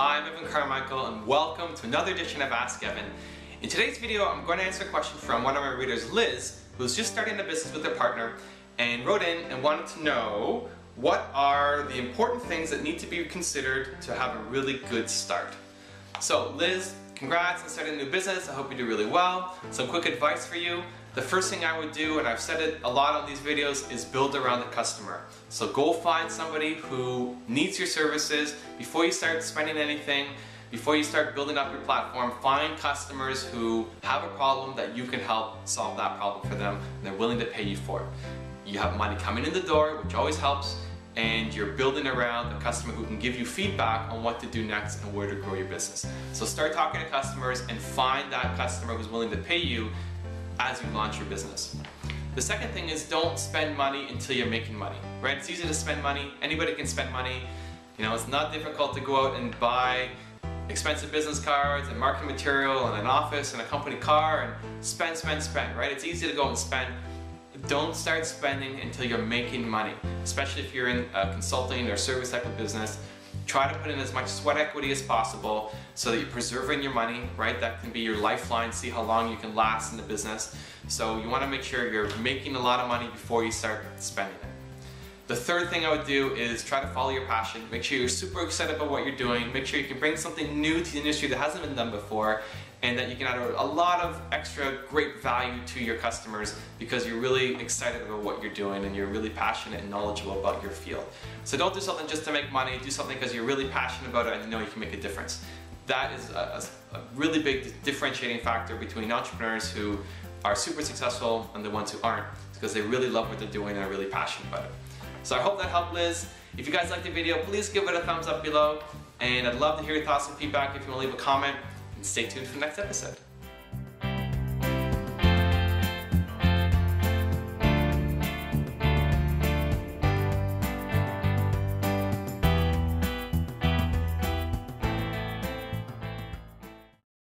Hi, I'm Evan Carmichael and welcome to another edition of Ask Evan. In today's video, I'm going to answer a question from one of my readers, Liz, who's just starting a business with her partner and wrote in and wanted to know what are the important things that need to be considered to have a really good start. So Liz, congrats on starting a new business. I hope you do really well. Some quick advice for you. The first thing I would do, and I've said it a lot on these videos, is build around the customer. So go find somebody who needs your services before you start spending anything, before you start building up your platform. Find customers who have a problem that you can help solve that problem for them, and they're willing to pay you for it. You have money coming in the door, which always helps, and you're building around a customer who can give you feedback on what to do next and where to grow your business. So start talking to customers and find that customer who's willing to pay you as you launch your business. The second thing is don't spend money until you're making money, right? It's easy to spend money. Anybody can spend money. You know, it's not difficult to go out and buy expensive business cards and marketing material and an office and a company car and spend, right? It's easy to go and spend. Don't start spending until you're making money, especially if you're in a consulting or service type of business. Try to put in as much sweat equity as possible so that you're preserving your money, right? That can be your lifeline, see how long you can last in the business. So you want to make sure you're making a lot of money before you start spending it. The third thing I would do is try to follow your passion. Make sure you're super excited about what you're doing. Make sure you can bring something new to the industry that hasn't been done before and that you can add a lot of extra great value to your customers because you're really excited about what you're doing and you're really passionate and knowledgeable about your field. So don't do something just to make money, do something because you're really passionate about it and you know you can make a difference. That is a really big differentiating factor between entrepreneurs who are super successful and the ones who aren't. It's because they really love what they're doing and are really passionate about it. So I hope that helped, Liz. If you guys liked the video, please give it a thumbs up below, and I'd love to hear your thoughts and feedback. If you want to leave a comment, and stay tuned for the next episode.